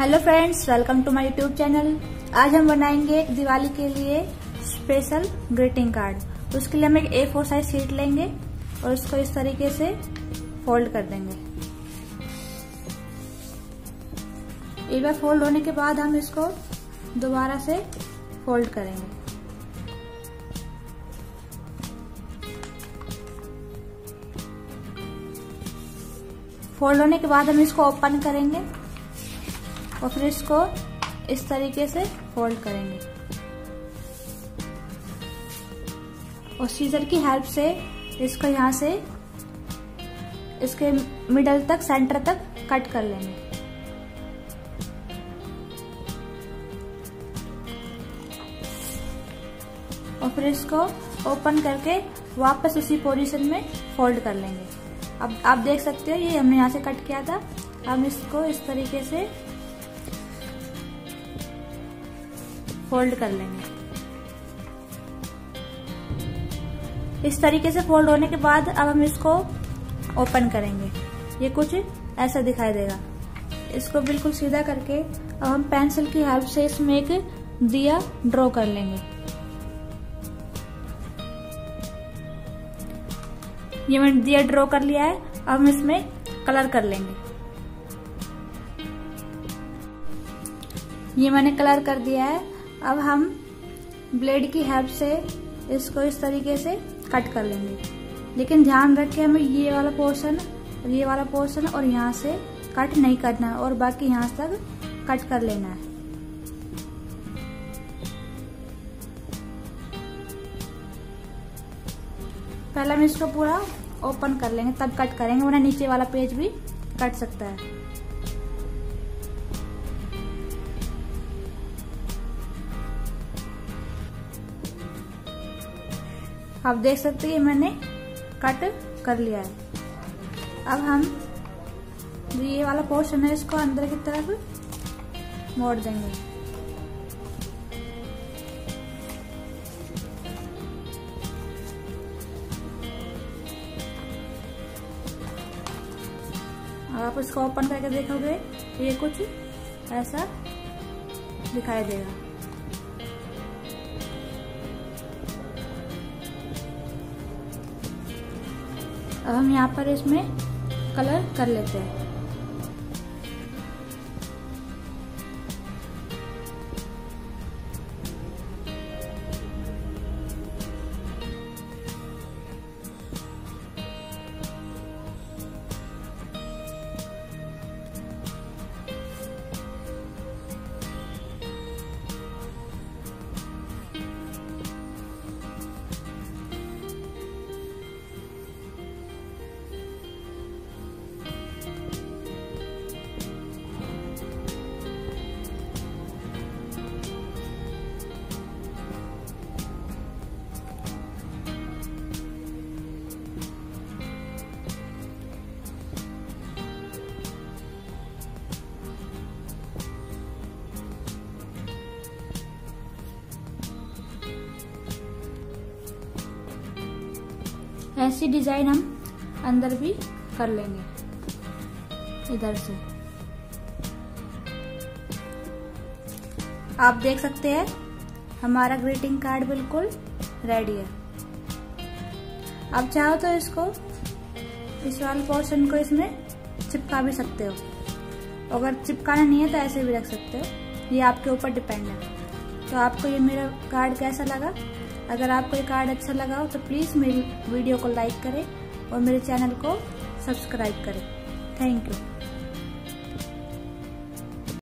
Hello friends, welcome to my YouTube channel. आज हम बनाएंगे दिवाली के लिए स्पेशल ग्रीटिंग कार्ड। उसके लिए हम एक A4 साइज शीट लेंगे और इसको इस तरीके से फोल्ड कर देंगे। एक बार फोल्ड होने के बाद हम इसको दोबारा से फोल्ड करेंगे। फोल्ड होने के बाद हम इसको ओपन करेंगे और फिर इसको इस तरीके से फोल्ड करेंगे और सीजर की हेल्प से इसको यहाँ से इसके मिडल तक, सेंटर तक कट कर लेंगे। और फिर इसको ओपन करके वापस उसी पोजीशन में फोल्ड कर लेंगे। अब आप देख सकते हो ये हमने यहाँ से कट किया था। हम इसको इस तरीके से फोल्ड कर लेंगे। इस तरीके से फोल्ड होने के बाद अब हम इसको ओपन करेंगे। ये कुछ ऐसा दिखाई देगा। इसको बिल्कुल सीधा करके अब हम पेंसिल की हेल्प से इसमें एक दिया ड्रॉ कर लेंगे। ये मैंने दिया ड्रॉ कर लिया है। अब हम इसमें कलर कर लेंगे। ये मैंने कलर कर दिया है। अब हम ब्लेड की हेल्प से इसको इस तरीके से कट कर लेंगे। लेकिन ध्यान रखें, हमें ये वाला पोर्शन, ये वाला पोर्शन और यहाँ से कट नहीं करना और बाकी यहाँ तक कट कर लेना है। पहले हम इसको पूरा ओपन कर लेंगे तब कट करेंगे, वरना नीचे वाला पेज भी कट सकता है। आप देख सकते हैं मैंने कट कर लिया है। अब हम जो ये वाला पोर्शन है इसको अंदर की तरफ मोड़ देंगे। आप इसको ओपन करके देखोगे ये कुछ ऐसा दिखाई देगा। अब हम यहाँ पर इसमें कलर कर लेते हैं। ऐसी डिजाइन हम अंदर भी कर लेंगे इधर से। आप देख सकते हैं हमारा ग्रीटिंग कार्ड बिल्कुल रेडी है। आप चाहो तो इसको, इस वाले पोर्शन को इसमें चिपका भी सकते हो। अगर चिपकाना नहीं है तो ऐसे भी रख सकते हो, ये आपके ऊपर डिपेंड है। तो आपको ये मेरा कार्ड कैसा लगा? अगर आपको ये कार्ड अच्छा लगा हो तो प्लीज़ मेरी वीडियो को लाइक करें और मेरे चैनल को सब्सक्राइब करें। Thank you.